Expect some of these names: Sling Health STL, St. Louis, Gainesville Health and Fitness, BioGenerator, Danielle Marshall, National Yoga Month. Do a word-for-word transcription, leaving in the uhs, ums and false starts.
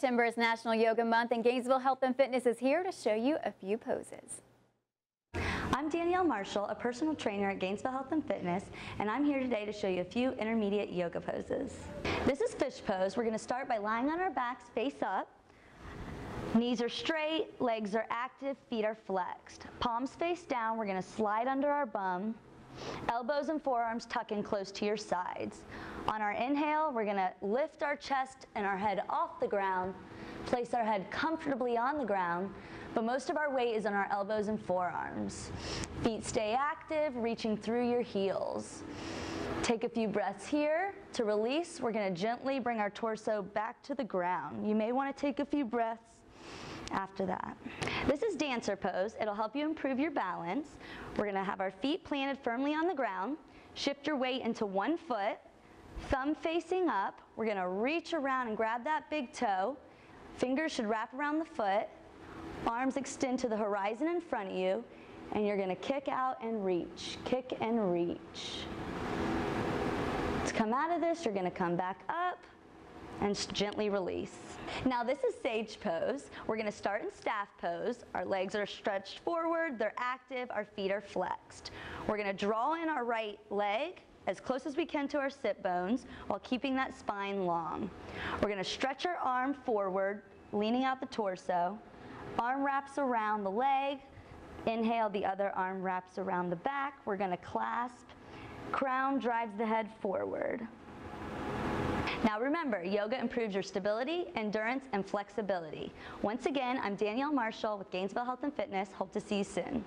September is National Yoga Month, and Gainesville Health and Fitness is here to show you a few poses. I'm Danielle Marshall, a personal trainer at Gainesville Health and Fitness, and I'm here today to show you a few intermediate yoga poses. This is fish pose. We're going to start by lying on our backs, face up. Knees are straight, legs are active, feet are flexed. Palms face down, we're going to slide under our bum. Elbows and forearms tuck in close to your sides. On our inhale, we're going to lift our chest and our head off the ground, place our head comfortably on the ground, but most of our weight is on our elbows and forearms. Feet stay active, reaching through your heels. Take a few breaths here. To release, we're going to gently bring our torso back to the ground. You may want to take a few breaths after that. This is dancer pose. It'll help you improve your balance. We're going to have our feet planted firmly on the ground. Shift your weight into one foot, thumb facing up. We're going to reach around and grab that big toe. Fingers should wrap around the foot. Arms extend to the horizon in front of you, and you're going to kick out and reach, kick and reach. To come out of this, you're going to come back up and gently release. Now this is sage pose. We're going to start in staff pose. Our legs are stretched forward, they're active, our feet are flexed. We're going to draw in our right leg as close as we can to our sit bones while keeping that spine long. We're going to stretch our arm forward, leaning out the torso. Arm wraps around the leg. Inhale, the other arm wraps around the back. We're going to clasp. Crown drives the head forward. Now remember, yoga improves your stability, endurance, and flexibility. Once again, I'm Danielle Marshall with Gainesville Health and Fitness. Hope to see you soon.